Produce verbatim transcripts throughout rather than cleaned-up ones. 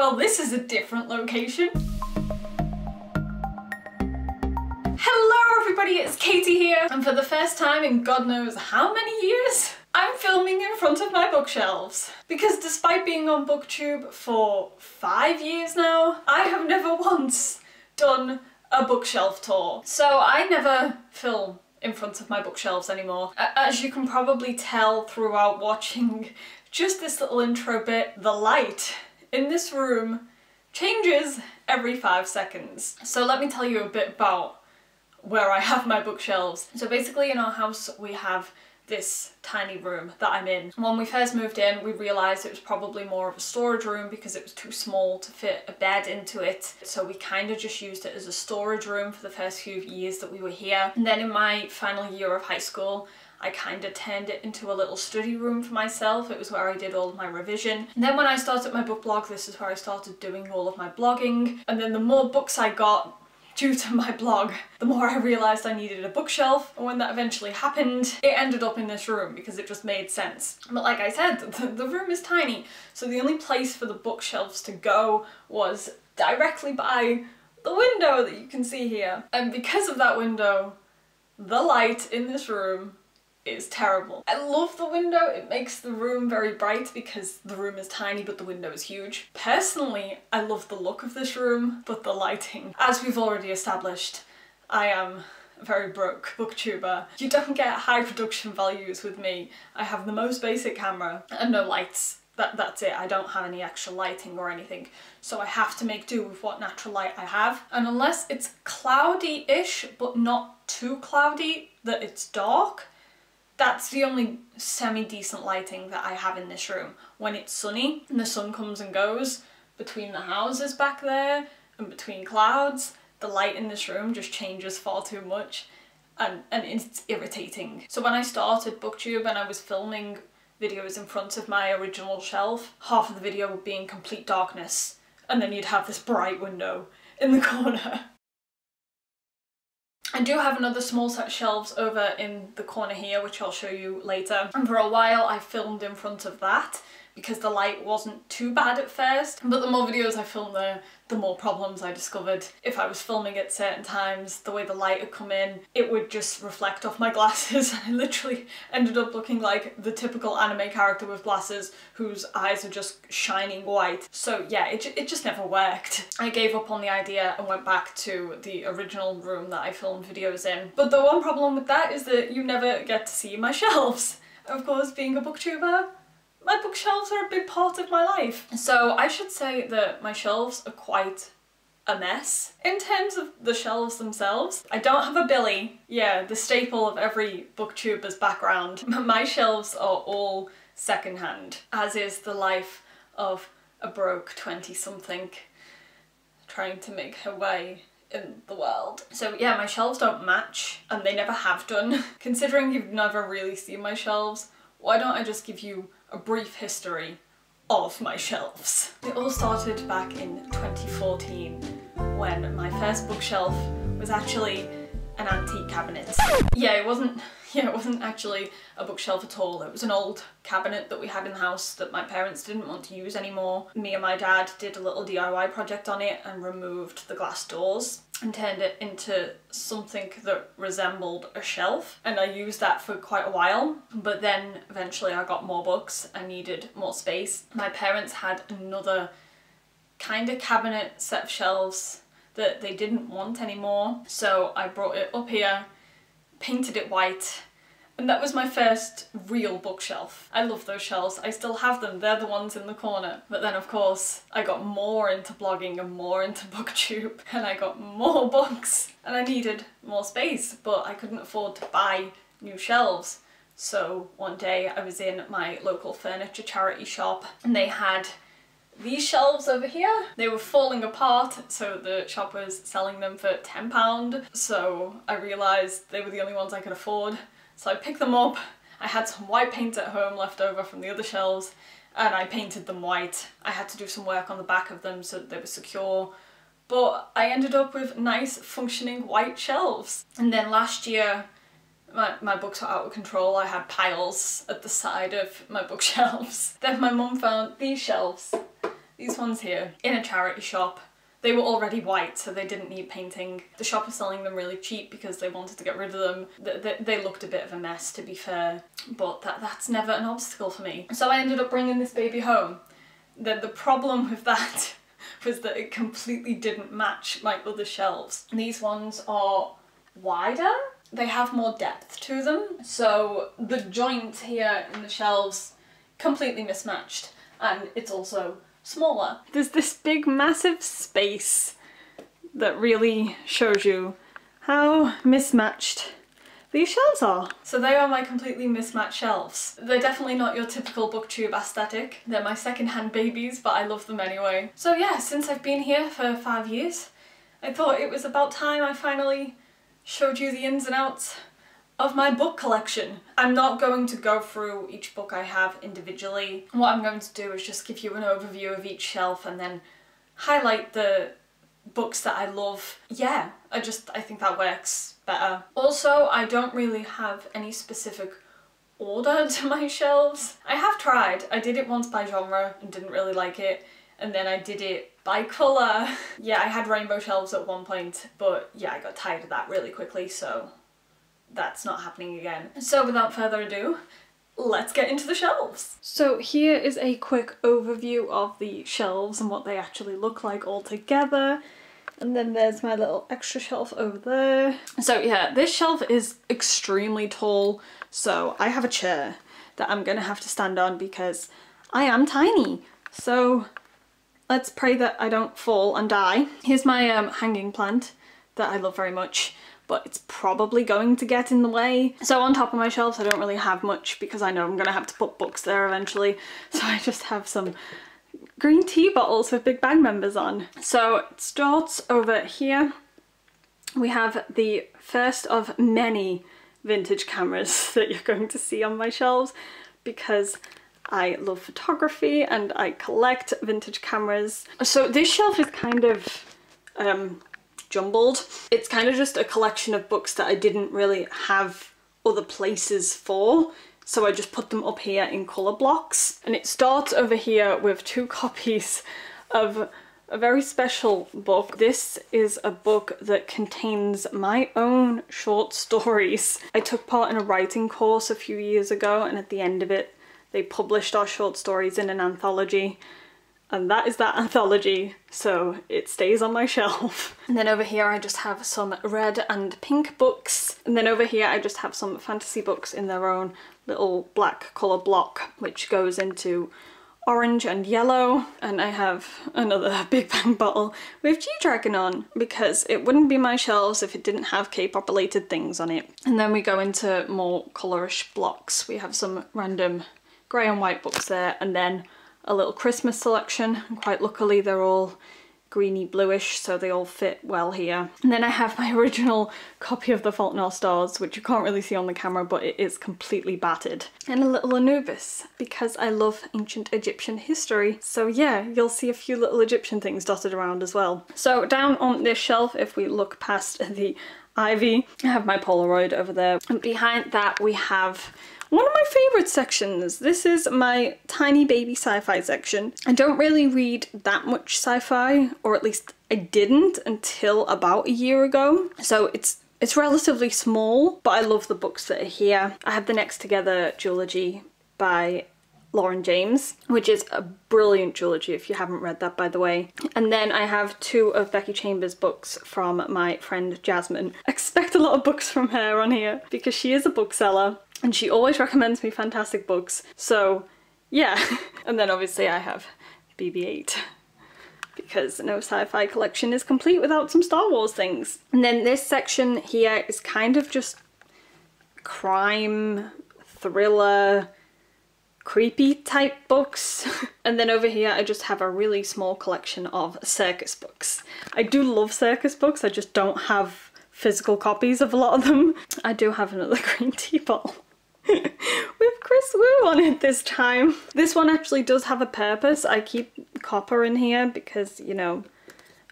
well, this is a different location. Hello everybody, it's Katie here, and for the first time in God knows how many years, I'm filming in front of my bookshelves. Because despite being on BookTube for five years now, I have never once done a bookshelf tour. So I never film in front of my bookshelves anymore. As you can probably tell throughout watching just this little intro bit, the light in this room changes every five seconds. So let me tell you a bit about where I have my bookshelves. So basically in our house we have this tiny room that I'm in. When we first moved in, we realised it was probably more of a storage room because it was too small to fit a bed into it. So we kind of just used it as a storage room for the first few years that we were here. And then in my final year of high school, I kind of turned it into a little study room for myself. It was where I did all of my revision. And then when I started my book blog, this is where I started doing all of my blogging. And then the more books I got, due to my blog, the more I realised I needed a bookshelf, and when that eventually happened, it ended up in this room because it just made sense. But like I said, the, the room is tiny, so the only place for the bookshelves to go was directly by the window that you can see here. And because of that window, the light in this room is terrible. I love the window, it makes the room very bright because the room is tiny but the window is huge. Personally, I love the look of this room, but the lighting. As we've already established, I am a very broke booktuber. You don't get high production values with me. I have the most basic camera and no lights. That, that's it, I don't have any extra lighting or anything. So I have to make do with what natural light I have. And unless it's cloudy-ish, but not too cloudy, that it's dark, that's the only semi-decent lighting that I have in this room. When it's sunny and the sun comes and goes between the houses back there and between clouds, the light in this room just changes far too much and, and it's irritating. So when I started BookTube and I was filming videos in front of my original shelf, half of the video would be in complete darkness and then you'd have this bright window in the corner. I do have another small set of shelves over in the corner here, which I'll show you later. And for a while I filmed in front of that because the light wasn't too bad at first. But the more videos I filmed there, the more problems I discovered. If I was filming at certain times, the way the light had come in, it would just reflect off my glasses. I literally ended up looking like the typical anime character with glasses whose eyes are just shining white. So yeah, it, it just never worked. I gave up on the idea and went back to the original room that I filmed videos in. But the one problem with that is that you never get to see my shelves. Of course, being a booktuber, my bookshelves are a big part of my life. So I should say that my shelves are quite a mess. In terms of the shelves themselves, I don't have a Billy. Yeah, the staple of every booktuber's background. My shelves are all secondhand, as is the life of a broke twenty-something trying to make her way in the world. So yeah, my shelves don't match, and they never have done. Considering you've never really seen my shelves, why don't I just give you a brief history of my shelves. It all started back in twenty fourteen when my first bookshelf was actually an antique cabinet. Yeah, it wasn't yeah, it wasn't actually a bookshelf at all. It was an old cabinet that we had in the house that my parents didn't want to use anymore. Me and my dad did a little D I Y project on it and removed the glass doors and turned it into something that resembled a shelf, and I used that for quite a while, but then eventually I got more books. I needed more space. My parents had another kind of cabinet set of shelves that they didn't want anymore, so I brought it up here, painted it white, and that was my first real bookshelf. I love those shelves, I still have them, they're the ones in the corner. But then of course I got more into blogging and more into BookTube, and I got more books and I needed more space, but I couldn't afford to buy new shelves. So one day I was in my local furniture charity shop and they had these shelves over here. They were falling apart, so the shop was selling them for ten pounds, so I realised they were the only ones I could afford. So I picked them up, I had some white paint at home left over from the other shelves, and I painted them white. I had to do some work on the back of them so that they were secure, but I ended up with nice functioning white shelves. And then last year my, my books were out of control. I had piles at the side of my bookshelves. Then my mum found these shelves. These ones here, in a charity shop. They were already white, so they didn't need painting. The shop was selling them really cheap because they wanted to get rid of them. They, they, they looked a bit of a mess, to be fair, but that, that's never an obstacle for me. So I ended up bringing this baby home. The, the problem with that was that it completely didn't match my other shelves. These ones are wider. They have more depth to them, so the joint here in the shelves completely mismatched, and it's also smaller. There's this big massive space that really shows you how mismatched these shelves are. So they are my completely mismatched shelves. They're definitely not your typical BookTube aesthetic. They're my secondhand babies, but I love them anyway. So yeah, since I've been here for five years, I thought it was about time I finally showed you the ins and outs of my book collection. I'm not going to go through each book I have individually. What I'm going to do is just give you an overview of each shelf and then highlight the books that I love. Yeah, I just, I think that works better. Also, I don't really have any specific order to my shelves. I have tried. I did it once by genre and didn't really like it, and then I did it by colour. Yeah, I had rainbow shelves at one point, but yeah, I got tired of that really quickly, so that's not happening again. So without further ado, let's get into the shelves. So here is a quick overview of the shelves and what they actually look like all together. And then there's my little extra shelf over there. So yeah, this shelf is extremely tall. So I have a chair that I'm gonna have to stand on because I am tiny. So let's pray that I don't fall and die. Here's my um, hanging plant that I love very much, but it's probably going to get in the way. So on top of my shelves, I don't really have much because I know I'm gonna have to put books there eventually. So I just have some green tea bottles with Big Bang members on. So it starts over here. We have the first of many vintage cameras that you're going to see on my shelves because I love photography and I collect vintage cameras. So this shelf is kind of um, jumbled. It's kind of just a collection of books that I didn't really have other places for, so I just put them up here in colour blocks. And it starts over here with two copies of a very special book. This is a book that contains my own short stories. I took part in a writing course a few years ago, and at the end of it they published our short stories in an anthology. And that is that anthology, so it stays on my shelf. And then over here I just have some red and pink books. And then over here I just have some fantasy books in their own little black colour block, which goes into orange and yellow. And I have another Big Bang bottle with G-Dragon on, because it wouldn't be my shelves if it didn't have K-pop related things on it. And then we go into more colourish blocks. We have some random grey and white books there, and then a little Christmas selection, and quite luckily they're all greeny bluish, so they all fit well here. And then I have my original copy of The Fault in Our Stars, which you can't really see on the camera, but it is completely battered. And a little Anubis, because I love ancient Egyptian history. So yeah, you'll see a few little Egyptian things dotted around as well. So down on this shelf, if we look past the ivy, I have my Polaroid over there. And behind that we have one of my favourite sections. This is my tiny baby sci-fi section. I don't really read that much sci-fi, or at least I didn't until about a year ago. So it's it's relatively small, but I love the books that are here. I have the Next Together duology by Lauren James, which is a brilliant duology if you haven't read that, by the way. And then I have two of Becky Chambers' books from my friend Jasmine. I expect a lot of books from her on here because she is a bookseller and she always recommends me fantastic books. So yeah. And then obviously I have B B eight because no sci-fi collection is complete without some Star Wars things. And then this section here is kind of just crime, thriller, creepy type books. And then over here I just have a really small collection of circus books. I do love circus books, I just don't have physical copies of a lot of them. I do have another green tea bottle with Chris Wu on it this time. This one actually does have a purpose. I keep copper in here because, you know,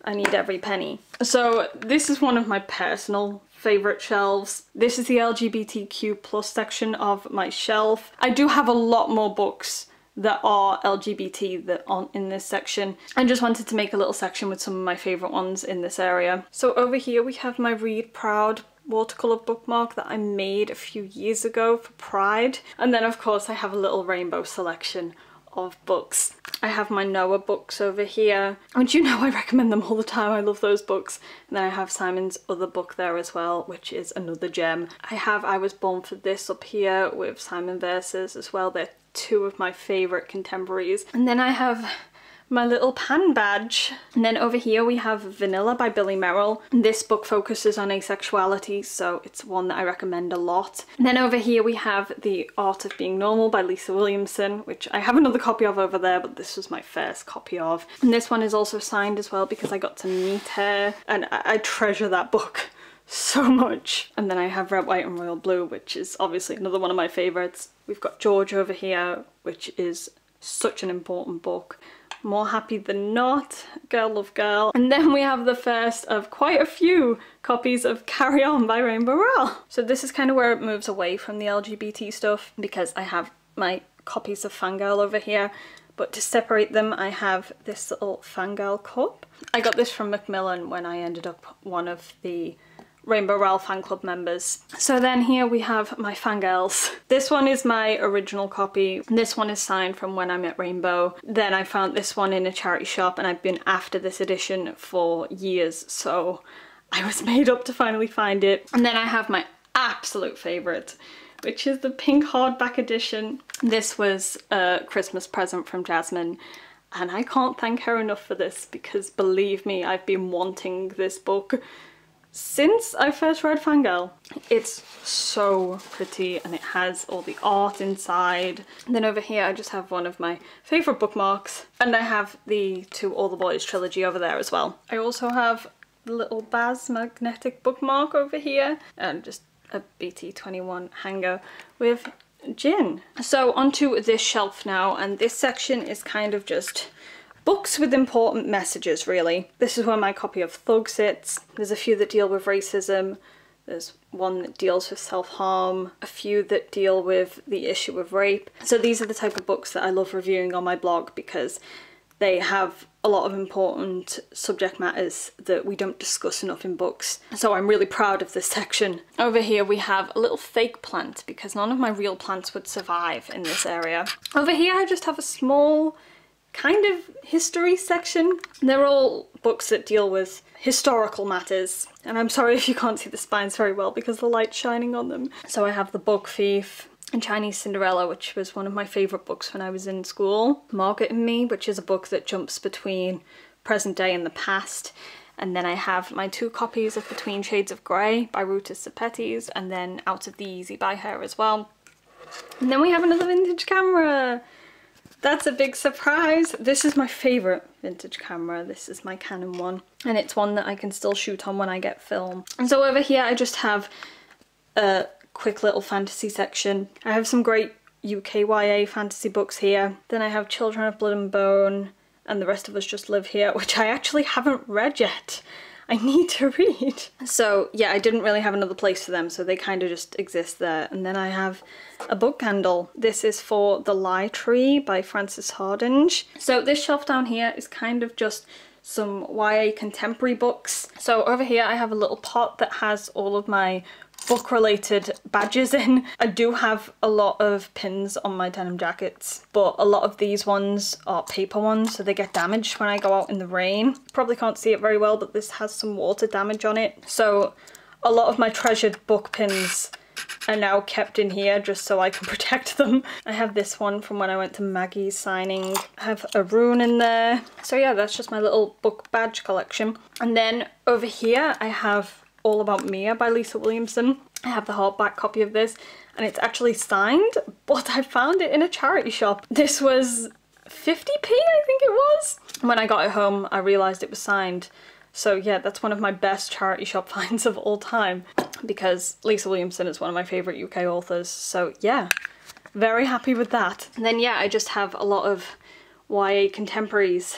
I need every penny. So this is one of my personal favourite shelves. This is the L G B T Q plus section of my shelf. I do have a lot more books that are L G B T that aren't in this section. I just wanted to make a little section with some of my favourite ones in this area. So over here we have my Read Proud watercolour bookmark that I made a few years ago for Pride. And then of course I have a little rainbow selection of books. I have my Noah books over here, and you know I recommend them all the time, I love those books. And then I have Simon's other book there as well, which is another gem. I have I Was Born for This up here with Simon Verses as well, they're two of my favourite contemporaries. And then I have my little pan badge. And then over here we have Vanilla by Billy Merrell. This book focuses on asexuality, so it's one that I recommend a lot. And then over here we have The Art of Being Normal by Lisa Williamson, which I have another copy of over there, but this was my first copy of. And this one is also signed as well because I got to meet her, and I, I treasure that book so much. And then I have Red, White and Royal Blue, which is obviously another one of my favourites. We've got George over here, which is such an important book. More Happy Than Not, Girl Love Girl. And then we have the first of quite a few copies of Carry On by Rainbow Rowell. So this is kind of where it moves away from the L G B T stuff, because I have my copies of Fangirl over here, but to separate them I have this little Fangirl cup. I got this from Macmillan when I ended up one of the Rainbow Rowell fan club members. So then here we have my Fangirls. This one is my original copy. This one is signed from when I met Rainbow. Then I found this one in a charity shop, and I've been after this edition for years, so I was made up to finally find it. And then I have my absolute favourite, which is the pink hardback edition. This was a Christmas present from Jasmine, and I can't thank her enough for this, because believe me, I've been wanting this book since I first read Fangirl. It's so pretty, and it has all the art inside. And then over here I just have one of my favourite bookmarks, and I have the To All the Boys trilogy over there as well. I also have the little Baz magnetic bookmark over here, and just a B T twenty-one hanger with gin. So onto this shelf now, and this section is kind of just books with important messages, really. This is where my copy of Thug sits. There's a few that deal with racism, there's one that deals with self-harm, a few that deal with the issue of rape. So these are the type of books that I love reviewing on my blog, because they have a lot of important subject matters that we don't discuss enough in books. So I'm really proud of this section. Over here we have a little fake plant, because none of my real plants would survive in this area. Over here I just have a small kind of history section. They're all books that deal with historical matters, and I'm sorry if you can't see the spines very well because the light's shining on them. So I have The Book Thief and Chinese Cinderella, which was one of my favourite books when I was in school. Margaret and Me, which is a book that jumps between present day and the past. And then I have my two copies of Between Shades of Grey by Ruta Sepetys, and then Out of the Easy by her as well. And then we have another vintage camera! That's a big surprise. This is my favourite vintage camera. This is my Canon one, and it's one that I can still shoot on when I get film. And so over here I just have a quick little fantasy section. I have some great U K Y A fantasy books here. Then I have Children of Blood and Bone and The Rest of Us Just Live Here, which I actually haven't read yet. I need to read. So yeah, I didn't really have another place for them, so they kind of just exist there. And then I have a book candle. This is for The Lie Tree by Frances Hardinge. So this shelf down here is kind of just some Y A contemporary books. So over here I have a little pot that has all of my book related badges in. I do have a lot of pins on my denim jackets, but a lot of these ones are paper ones, so they get damaged when I go out in the rain. Probably can't see it very well, but this has some water damage on it. So a lot of my treasured book pins are now kept in here just so I can protect them. I have this one from when I went to Maggie's signing. I have a rune in there. So yeah, that's just my little book badge collection. And then over here I have All About Mia by Lisa Williamson. I have the hardback copy of this, and it's actually signed, but I found it in a charity shop. This was fifty p, I think it was. When I got it home I realised it was signed. So yeah, that's one of my best charity shop finds of all time, because Lisa Williamson is one of my favourite U K authors. So yeah, very happy with that. And then yeah, I just have a lot of Y A contemporaries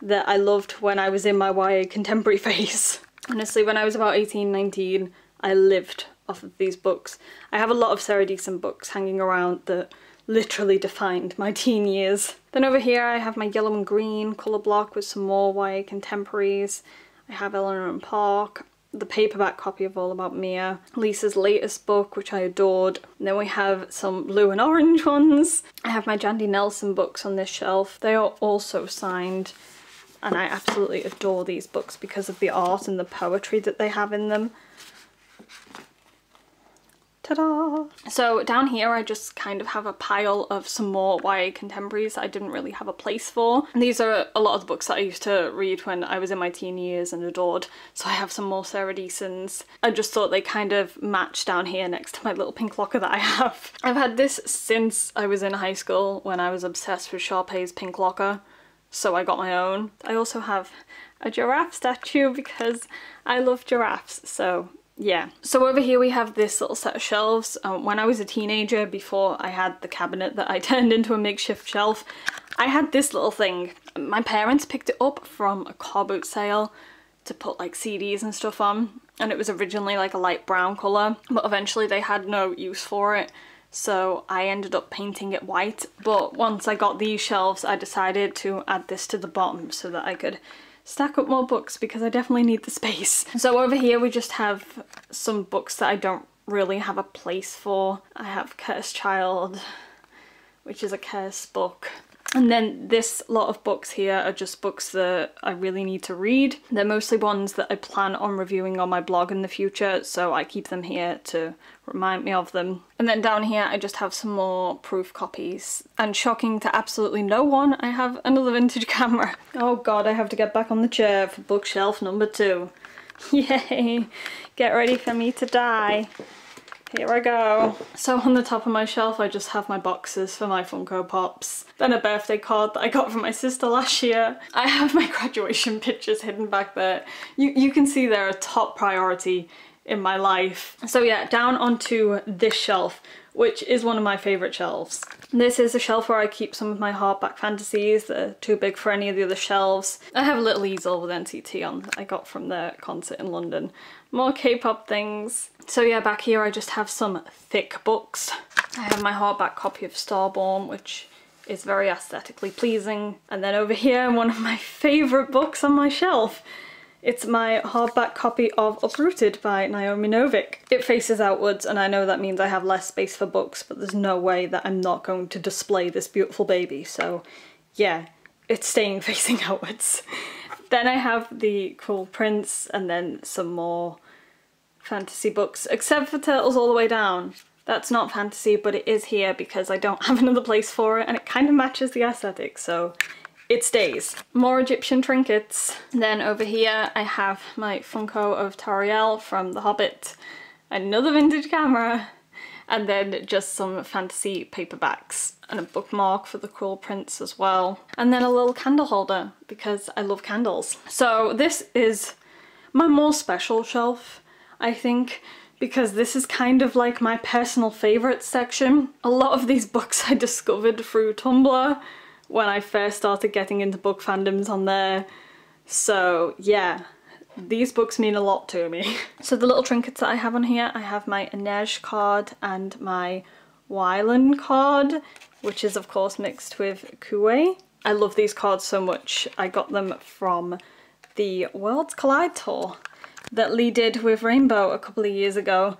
that I loved when I was in my Y A contemporary phase. Honestly, when I was about eighteen, nineteen, I lived off of these books. I have a lot of Sarah Deason books hanging around that literally defined my teen years. Then over here I have my yellow and green colour block with some more Y A contemporaries. I have Eleanor and Park, the paperback copy of All About Mia, Lisa's latest book, which I adored. And then we have some blue and orange ones. I have my Jandy Nelson books on this shelf. They are also signed, and I absolutely adore these books because of the art and the poetry that they have in them. Ta-da! So down here I just kind of have a pile of some more Y A contemporaries that I didn't really have a place for. And these are a lot of the books that I used to read when I was in my teen years and adored. So I have some more Sarah Deasons. I just thought they kind of match down here next to my little pink locker that I have. I've had this since I was in high school when I was obsessed with Sharpay's pink locker, so I got my own. I also have a giraffe statue because I love giraffes, so yeah. So over here we have this little set of shelves. Um, when I was a teenager, before I had the cabinet that I turned into a makeshift shelf, I had this little thing. My parents picked it up from a car boot sale to put like C Ds and stuff on, and it was originally like a light brown colour, but eventually they had no use for it, so I ended up painting it white. But once I got these shelves, I decided to add this to the bottom so that I could stack up more books because I definitely need the space. So over here we just have some books that I don't really have a place for. I have Cursed Child, which is a cursed book. And then this lot of books here are just books that I really need to read. They're mostly ones that I plan on reviewing on my blog in the future, so I keep them here to remind me of them. And then down here I just have some more proof copies. And shocking to absolutely no one, I have another vintage camera. Oh god, I have to get back on the chair for bookshelf number two. Yay! Get ready for me to die. Here I go. So on the top of my shelf I just have my boxes for my Funko Pops, then a birthday card that I got from my sister last year. I have my graduation pictures hidden back there. You, you can see they're a top priority in my life. So yeah, down onto this shelf, which is one of my favourite shelves. This is a shelf where I keep some of my hardback fantasies that are too big for any of the other shelves. I have a little easel with N C T on that I got from their concert in London. More K-pop things. So yeah, back here I just have some thick books. I have my hardback copy of Starborn, which is very aesthetically pleasing. And then over here, one of my favourite books on my shelf. It's my hardback copy of Uprooted by Naomi Novik. It faces outwards, and I know that means I have less space for books, but there's no way that I'm not going to display this beautiful baby, so yeah, it's staying facing outwards. Then I have The Cruel Prince, and then some more fantasy books, except for Turtles All the Way Down. That's not fantasy, but it is here because I don't have another place for it, and it kind of matches the aesthetic, so it stays. More Egyptian trinkets. And then over here I have my Funko of Tariel from The Hobbit, another vintage camera, and then just some fantasy paperbacks and a bookmark for The Cruel Prince as well. And then a little candle holder because I love candles. So this is my more special shelf, I think, because this is kind of like my personal favourites section. A lot of these books I discovered through Tumblr when I first started getting into book fandoms on there. So yeah, these books mean a lot to me. So the little trinkets that I have on here, I have my Inej card and my Wyland card, which is of course mixed with Kuei. I love these cards so much. I got them from the Worlds Collide tour that Lee did with Rainbow a couple of years ago,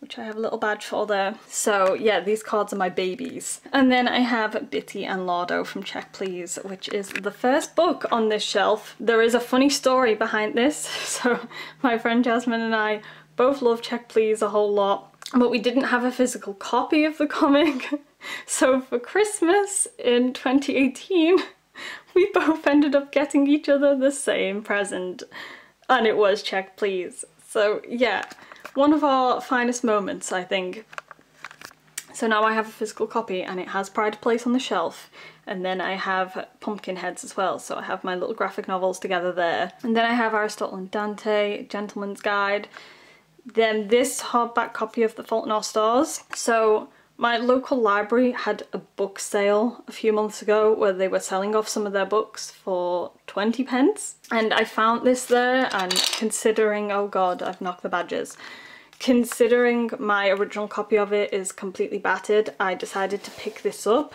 which I have a little badge for there. So yeah, these cards are my babies. And then I have Bitty and Lardo from Check Please, which is the first book on this shelf. There is a funny story behind this. So my friend Jasmine and I both love Check Please a whole lot, but we didn't have a physical copy of the comic. So for Christmas in twenty eighteen, we both ended up getting each other the same present, and it was Check Please. So yeah, one of our finest moments, I think. So now I have a physical copy, and it has pride of place on the shelf. And then I have pumpkin heads as well, so I have my little graphic novels together there. And then I have Aristotle and Dante, Gentleman's Guide. Then this hardback copy of The Fault in Our Stars. So my local library had a book sale a few months ago where they were selling off some of their books for twenty pence. And I found this there, and considering, oh god, I've knocked the badges. Considering my original copy of it is completely battered, I decided to pick this up,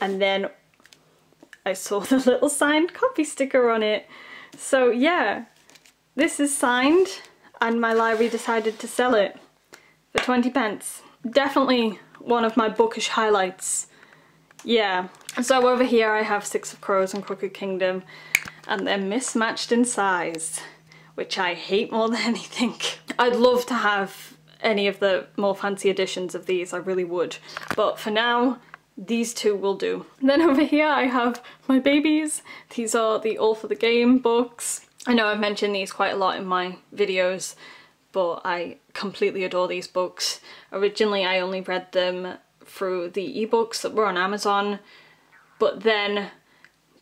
and then I saw the little signed copy sticker on it. So yeah, this is signed and my library decided to sell it for twenty pence. Definitely one of my bookish highlights. Yeah. So over here I have Six of Crows and Crooked Kingdom, and they're mismatched in size, which I hate more than anything. I'd love to have any of the more fancy editions of these, I really would. But for now, these two will do. And then over here I have my babies. These are the All for the Game books. I know I've mentioned these quite a lot in my videos, but I completely adore these books. Originally I only read them through the ebooks that were on Amazon, but then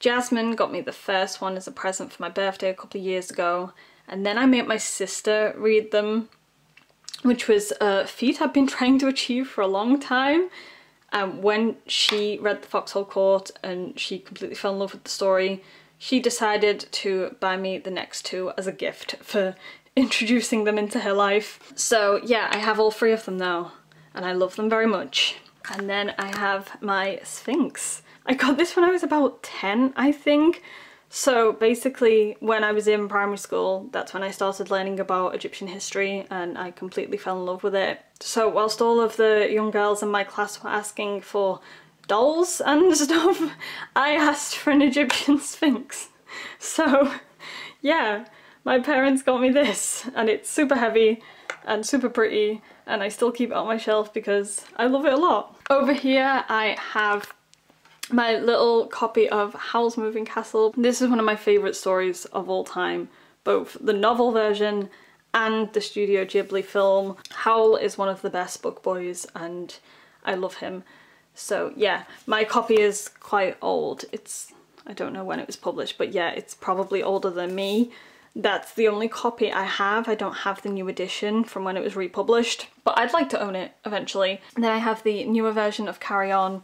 Jasmine got me the first one as a present for my birthday a couple of years ago, and then I made my sister read them, which was a feat I've been trying to achieve for a long time. Um, when she read The Foxhole Court and she completely fell in love with the story, she decided to buy me the next two as a gift for introducing them into her life. So yeah, I have all three of them now, and I love them very much. And then I have my Sphinx. I got this when I was about ten, I think. So basically, when I was in primary school, that's when I started learning about Egyptian history, and I completely fell in love with it. So whilst all of the young girls in my class were asking for dolls and stuff, I asked for an Egyptian Sphinx. So yeah, my parents got me this, and it's super heavy and super pretty, and I still keep it on my shelf because I love it a lot. Over here I have my little copy of Howl's Moving Castle. This is one of my favourite stories of all time, both the novel version and the Studio Ghibli film. Howl is one of the best book boys and I love him. So yeah, my copy is quite old. It's, I don't know when it was published, but yeah, it's probably older than me. That's the only copy I have. I don't have the new edition from when it was republished, but I'd like to own it eventually. And then I have the newer version of Carry On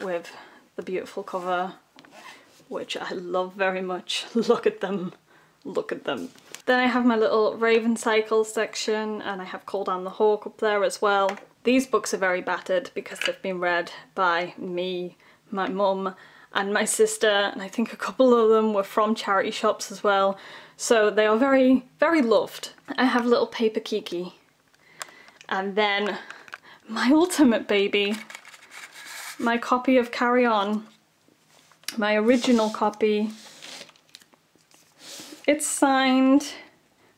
with the beautiful cover, which I love very much. Look at them, look at them. Then I have my little Raven Cycle section, and I have Call Down the Hawk up there as well. These books are very battered because they've been read by me, my mum, and my sister, and I think a couple of them were from charity shops as well, so they are very, very loved. I have little Paper Kiki, and then my ultimate baby, my copy of Carry On, my original copy. It's signed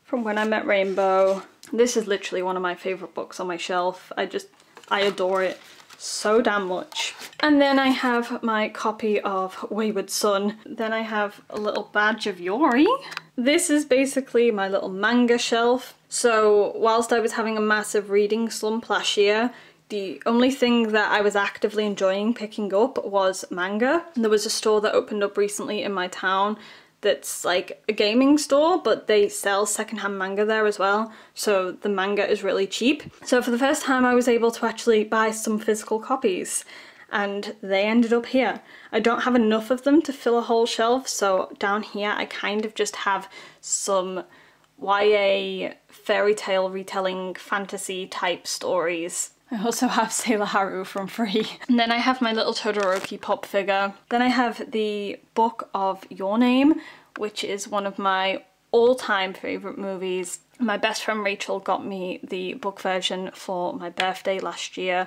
from When I Met Rainbow. This is literally one of my favourite books on my shelf. I just, I adore it so damn much. And then I have my copy of Wayward Son. Then I have a little badge of Yori. This is basically my little manga shelf. So whilst I was having a massive reading slump last year, the only thing that I was actively enjoying picking up was manga. There was a store that opened up recently in my town that's like a gaming store, but they sell secondhand manga there as well, so the manga is really cheap. So for the first time I was able to actually buy some physical copies, and they ended up here. I don't have enough of them to fill a whole shelf, so down here I kind of just have some Y A fairy tale retelling fantasy type stories. I also have Sailor Haru from Free. And then I have my little Todoroki pop figure. Then I have the Book of Your Name, which is one of my all-time favourite movies. My best friend Rachel got me the book version for my birthday last year,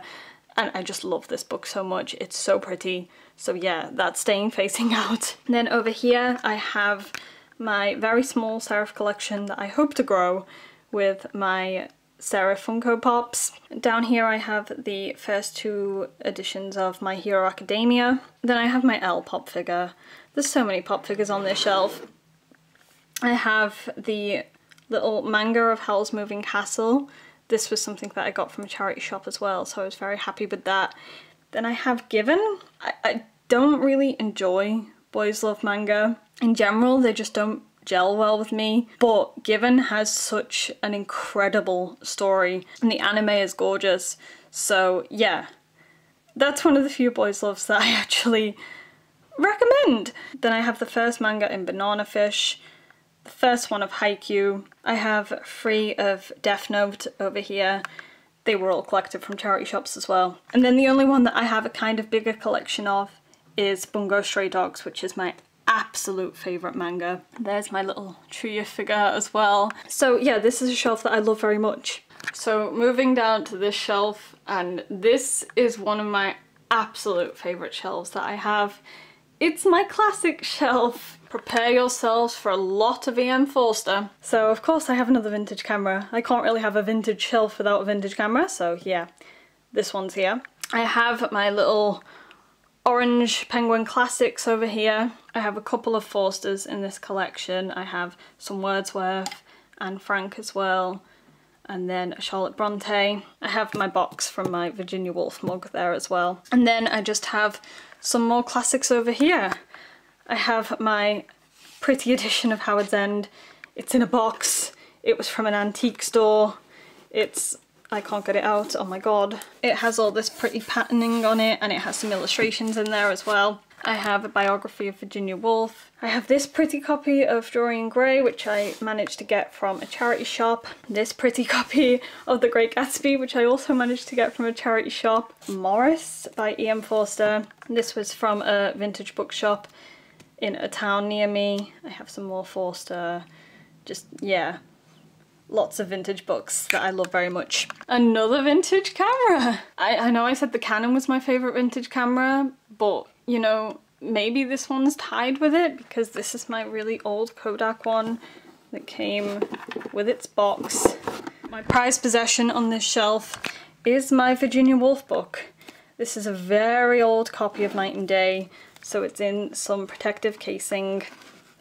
and I just love this book so much. It's so pretty. So yeah, that's staying facing out. And then over here I have my very small serif collection that I hope to grow with my Sarah Funko Pops. Down here I have the first two editions of My Hero Academia. Then I have my Elle pop figure. There's so many pop figures on this shelf. I have the little manga of Howl's Moving Castle. This was something that I got from a charity shop as well, so I was very happy with that. Then I have Given. I, I don't really enjoy boys love manga. In general, they just don't gel well with me, but Given has such an incredible story and the anime is gorgeous, so yeah, that's one of the few boys loves that I actually recommend. Then I have the first manga in Banana Fish, the first one of Haikyuu. I have three of Death Note over here. They were all collected from charity shops as well. And then the only one that I have a kind of bigger collection of is Bungo Stray Dogs, which is my absolute favourite manga. There's my little Chuya figure as well. So yeah, this is a shelf that I love very much. So moving down to this shelf, and this is one of my absolute favourite shelves that I have. It's my classic shelf. Prepare yourselves for a lot of E M Forster. So of course I have another vintage camera. I can't really have a vintage shelf without a vintage camera, so yeah, this one's here. I have my little Orange Penguin Classics over here. I have a couple of Forsters in this collection. I have some Wordsworth and Frank as well, and then a Charlotte Bronte. I have my box from my Virginia Woolf mug there as well. And then I just have some more classics over here. I have my pretty edition of Howard's End. It's in a box. It was from an antique store. It's... I can't get it out, oh my god. It has all this pretty patterning on it, and it has some illustrations in there as well. I have a biography of Virginia Woolf. I have this pretty copy of Dorian Gray, which I managed to get from a charity shop. This pretty copy of The Great Gatsby, which I also managed to get from a charity shop. Morris by E M Forster. This was from a vintage bookshop in a town near me. I have some more Forster, just, yeah. Lots of vintage books that I love very much. Another vintage camera! I, I know I said the Canon was my favourite vintage camera, but, you know, maybe this one's tied with it, because this is my really old Kodak one that came with its box. My prized possession on this shelf is my Virginia Woolf book. This is a very old copy of Night and Day, so it's in some protective casing.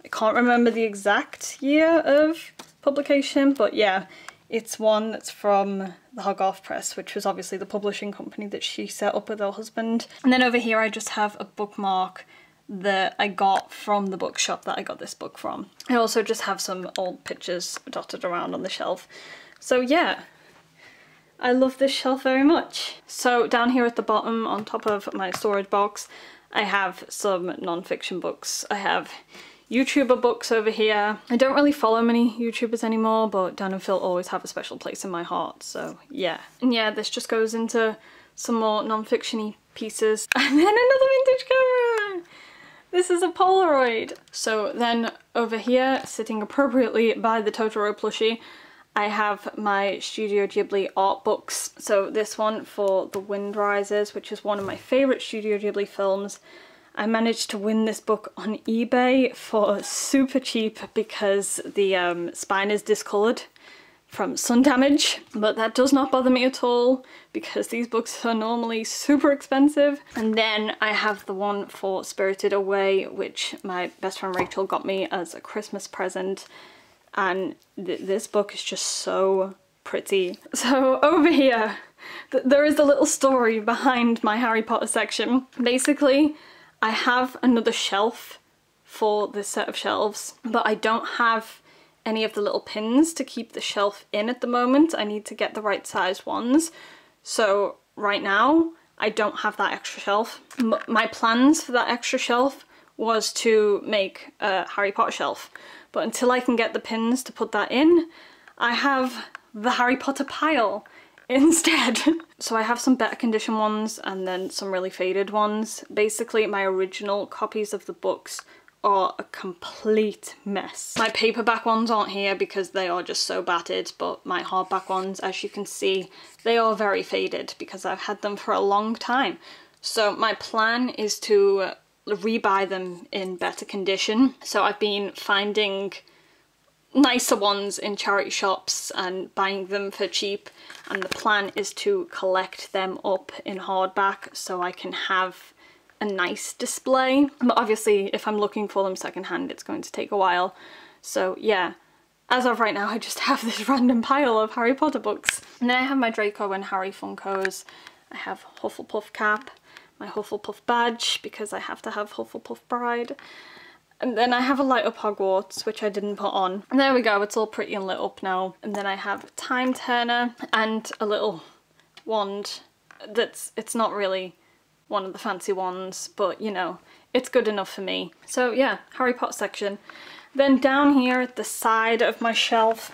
I can't remember the exact year of publication, but yeah, it's one that's from the Hogarth Press, which was obviously the publishing company that she set up with her husband. And then over here I just have a bookmark that I got from the bookshop that I got this book from. I also just have some old pictures dotted around on the shelf. So yeah, I love this shelf very much. So down here at the bottom, on top of my storage box, I have some non-fiction books. I have YouTuber books over here. I don't really follow many YouTubers anymore, but Dan and Phil always have a special place in my heart, so yeah. And yeah, this just goes into some more non-fiction-y pieces. And then another vintage camera! This is a Polaroid! So then over here, sitting appropriately by the Totoro plushie, I have my Studio Ghibli art books. So this one for The Wind Rises, which is one of my favourite Studio Ghibli films. I managed to win this book on eBay for super cheap because the um, spine is discoloured from sun damage, but that does not bother me at all because these books are normally super expensive. And then I have the one for Spirited Away, which my best friend Rachel got me as a Christmas present, and th this book is just so pretty. So over here, th there is a little story behind my Harry Potter section. Basically, I have another shelf for this set of shelves, but I don't have any of the little pins to keep the shelf in at the moment. I need to get the right sized ones. So right now, I don't have that extra shelf. M my plans for that extra shelf was to make a Harry Potter shelf, but until I can get the pins to put that in, I have the Harry Potter pile instead. So I have some better condition ones and then some really faded ones. Basically, my original copies of the books are a complete mess. My paperback ones aren't here because they are just so battered, but my hardback ones, as you can see, they are very faded because I've had them for a long time. So my plan is to rebuy them in better condition. So I've been finding nicer ones in charity shops and buying them for cheap, and the plan is to collect them up in hardback so I can have a nice display. But obviously if I'm looking for them secondhand, it's going to take a while. So yeah, as of right now I just have this random pile of Harry Potter books. And then I have my Draco and Harry Funkos. I have Hufflepuff cap, my Hufflepuff badge because I have to have Hufflepuff Bride. And then I have a light up Hogwarts, which I didn't put on. And there we go, it's all pretty and lit up now. And then I have Time Turner and a little wand that's, it's not really one of the fancy ones, but you know, it's good enough for me. So yeah, Harry Potter section. Then down here at the side of my shelf,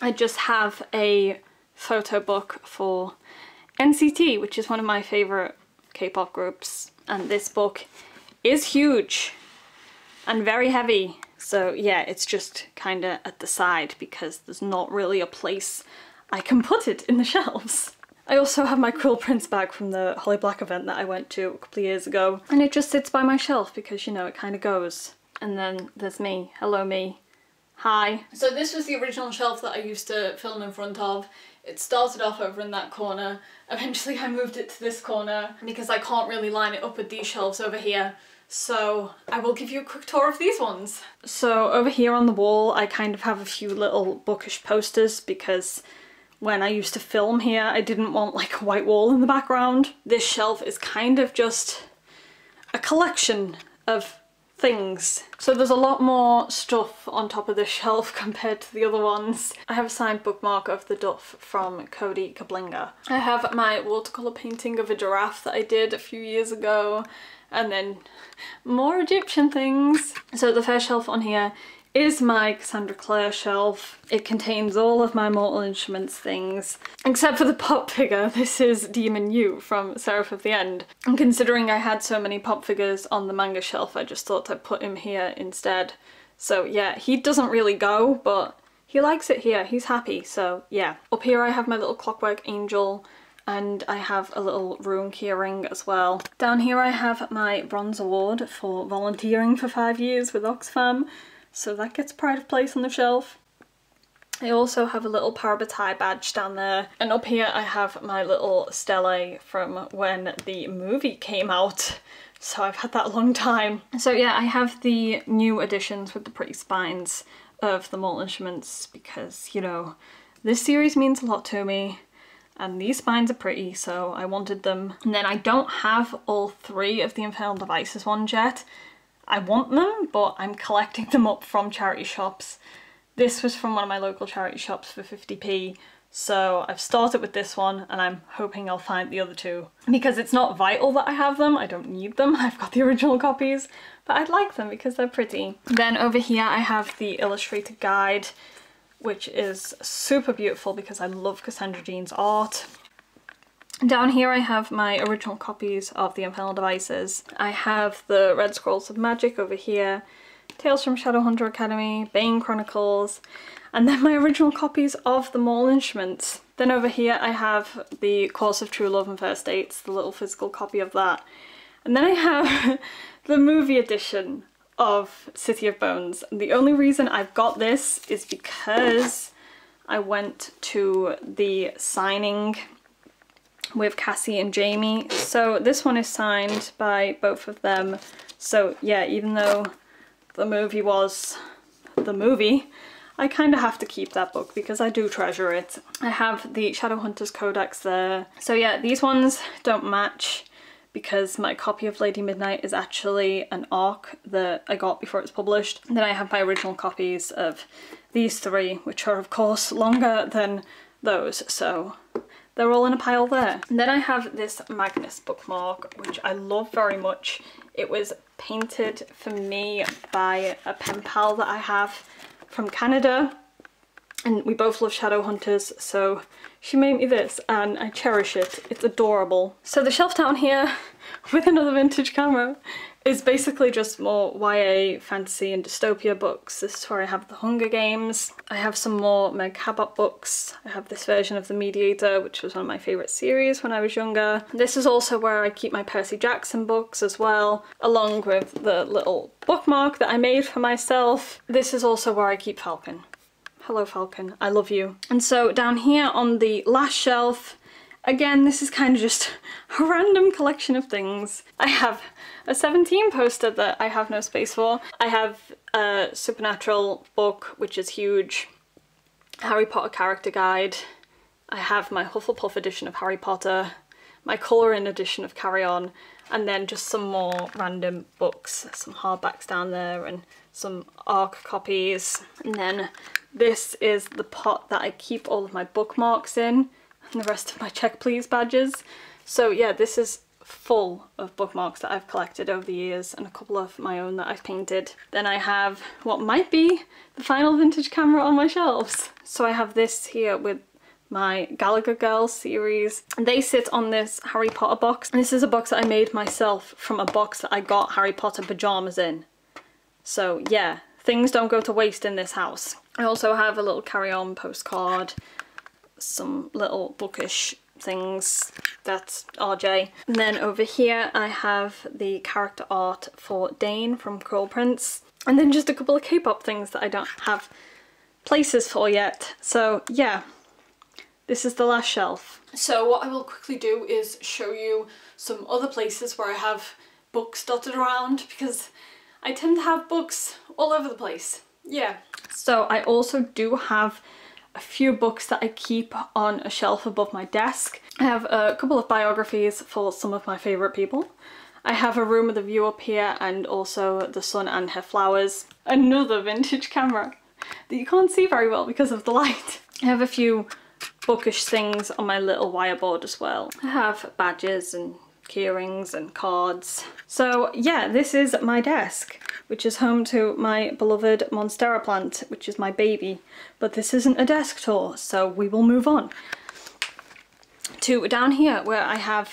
I just have a photo book for N C T, which is one of my favourite K-pop groups. And this book is huge and very heavy. So yeah, it's just kind of at the side because there's not really a place I can put it in the shelves. I also have my Cruel Prince bag from the Holly Black event that I went to a couple of years ago. And it just sits by my shelf because, you know, it kind of goes. And then there's me. Hello, me. Hi. So this was the original shelf that I used to film in front of. It started off over in that corner. Eventually I moved it to this corner because I can't really line it up with these shelves over here. So I will give you a quick tour of these ones. So over here on the wall, I kind of have a few little bookish posters because when I used to film here, I didn't want like a white wall in the background. This shelf is kind of just a collection of things. So there's a lot more stuff on top of this shelf compared to the other ones. I have a signed bookmark of The Duff from Cody Kablinga. I have my watercolour painting of a giraffe that I did a few years ago, and then more Egyptian things. So the first shelf on here is my Cassandra Clare shelf. It contains all of my Mortal Instruments things, except for the pop figure. This is Demon Yu from Seraph of the End. And considering I had so many pop figures on the manga shelf, I just thought I'd put him here instead. So yeah, he doesn't really go, but he likes it here. He's happy, so yeah. Up here I have my little Clockwork Angel, and I have a little room key ring as well. Down here I have my bronze award for volunteering for five years with Oxfam. So that gets pride of place on the shelf. I also have a little Parabatai badge down there. And up here I have my little stele from when the movie came out. So I've had that a long time. So yeah, I have the new editions with the pretty spines of the Mortal Instruments because, you know, this series means a lot to me. And these spines are pretty, so I wanted them. And then I don't have all three of the Infernal Devices ones yet. I want them, but I'm collecting them up from charity shops. This was from one of my local charity shops for fifty p, so I've started with this one and I'm hoping I'll find the other two. Because it's not vital that I have them, I don't need them, I've got the original copies, but I'd like them because they're pretty. Then over here I have the illustrated guide, which is super beautiful because I love Cassandra Jean's art. Down here I have my original copies of the Infernal Devices. I have the Red Scrolls of Magic over here, Tales from Shadowhunter Academy, Bane Chronicles, and then my original copies of the Mortal Instruments. Then over here I have the Course of True Love and First Dates, the little physical copy of that. And then I have the movie edition of City of Bones. And the only reason I've got this is because I went to the signing with Cassie and Jamie. So this one is signed by both of them. So yeah, even though the movie was the movie, I kind of have to keep that book because I do treasure it. I have the Shadowhunters Codex there. So yeah, these ones don't match because my copy of Lady Midnight is actually an A R C that I got before it's published. And then I have my original copies of these three, which are of course longer than those. So they're all in a pile there. And then I have this Magnus bookmark, which I love very much. It was painted for me by a pen pal that I have from Canada. And we both love Shadowhunters, so she made me this and I cherish it. It's adorable. So the shelf down here with another vintage camera is basically just more Y A, fantasy and dystopia books. This is where I have The Hunger Games. I have some more Meg Cabot books. I have this version of The Mediator, which was one of my favourite series when I was younger. This is also where I keep my Percy Jackson books as well, along with the little bookmark that I made for myself. This is also where I keep Falcon. Hello Falcon, I love you. And so down here on the last shelf, again this is kind of just a random collection of things. I have a seventeen poster that I have no space for. I have a Supernatural book, which is huge. Harry Potter character guide. I have my Hufflepuff edition of Harry Potter. My colouring edition of Carry On. And then just some more random books. Some hardbacks down there and some A R C copies. And then this is the pot that I keep all of my bookmarks in and the rest of my Check Please badges. So yeah, this is full of bookmarks that I've collected over the years and a couple of my own that I've painted. Then I have what might be the final vintage camera on my shelves. So I have this here with my Gallagher Girls series. They sit on this Harry Potter box. And this is a box that I made myself from a box that I got Harry Potter pajamas in. So yeah, things don't go to waste in this house. I also have a little Carry On postcard, some little bookish things, that's R J. And then over here I have the character art for Dane from Cruel Prince. And then just a couple of K-pop things that I don't have places for yet. So yeah, this is the last shelf. So what I will quickly do is show you some other places where I have books dotted around, because I tend to have books all over the place. Yeah. So I also do have a few books that I keep on a shelf above my desk. I have a couple of biographies for some of my favourite people. I have A Room with a View up here, and also The Sun and Her Flowers. Another vintage camera that you can't see very well because of the light. I have a few bookish things on my little wire board as well. I have badges and keyrings and cards. So yeah, this is my desk, which is home to my beloved Monstera plant, which is my baby. But this isn't a desk tour, so we will move on to down here where I have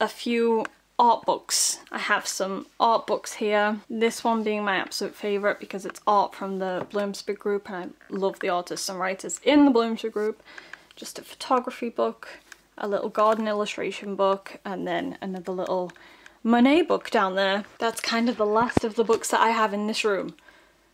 a few art books. I have some art books here, this one being my absolute favourite because it's art from the Bloomsbury group, and I love the artists and writers in the Bloomsbury group. Just a photography book, a little garden illustration book, and then another little Monet book down there. That's kind of the last of the books that I have in this room.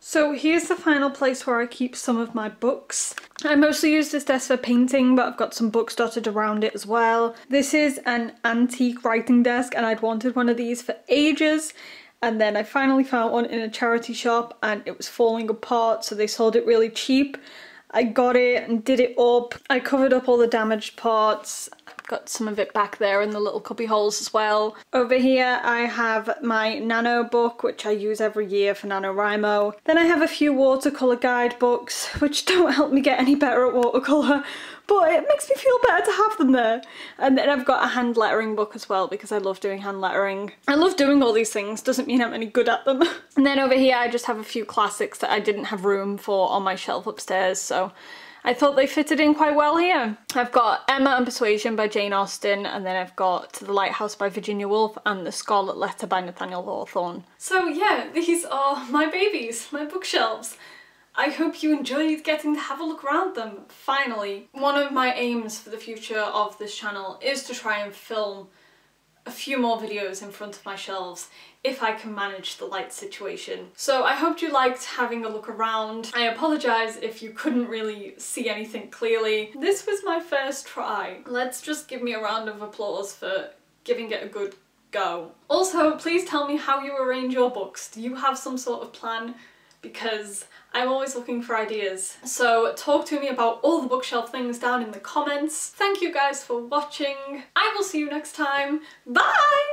So here's the final place where I keep some of my books. I mostly use this desk for painting, but I've got some books dotted around it as well. This is an antique writing desk, and I'd wanted one of these for ages, and then I finally found one in a charity shop and it was falling apart, so they sold it really cheap. I got it and did it up. I covered up all the damaged parts. I've got some of it back there in the little cubby holes as well. Over here I have my Nano book, which I use every year for NaNoWriMo. Then I have a few watercolour guide books, which don't help me get any better at watercolour, but it makes me feel better to have them there. And then I've got a hand lettering book as well, because I love doing hand lettering. I love doing all these things, doesn't mean I'm any good at them. And then over here I just have a few classics that I didn't have room for on my shelf upstairs, so I thought they fitted in quite well here. I've got Emma and Persuasion by Jane Austen, and then I've got The Lighthouse by Virginia Woolf and The Scarlet Letter by Nathaniel Hawthorne. So yeah, these are my babies, my bookshelves. I hope you enjoyed getting to have a look around them, finally. One of my aims for the future of this channel is to try and film a few more videos in front of my shelves if I can manage the light situation. So I hope you liked having a look around. I apologise if you couldn't really see anything clearly. This was my first try. Let's just give me a round of applause for giving it a good go. Also, please tell me how you arrange your books. Do you have some sort of plan? Because I'm always looking for ideas. So talk to me about all the bookshelf things down in the comments. Thank you guys for watching. I will see you next time. Bye!